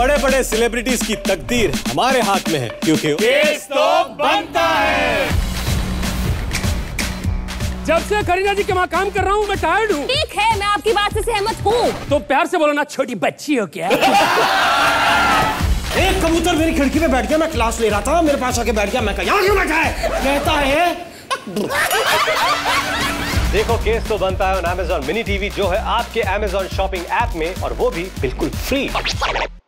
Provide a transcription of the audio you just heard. बड़े बड़े सेलिब्रिटीज की तकदीर हमारे हाथ में है, क्योंकि केस तो बनता है। जब से करीना जी के वहाँ काम कर रहा हूँ मैं टायर्ड हूँ। ठीक है, मैं आपकी बात से सहमत हूँ। तो प्यार से बोलो ना, छोटी बच्ची हो क्या? एक कबूतर मेरी खिड़की पे बैठ गया, मैं क्लास ले रहा था, मेरे पास आके बैठ गया। मैं कहा क्यों बैठा है? कहता है देखो केस तो बनता है ऑन अमेजॉन मिनी टीवी, जो है आपके अमेजॉन शॉपिंग ऐप में, और वो भी बिल्कुल फ्री।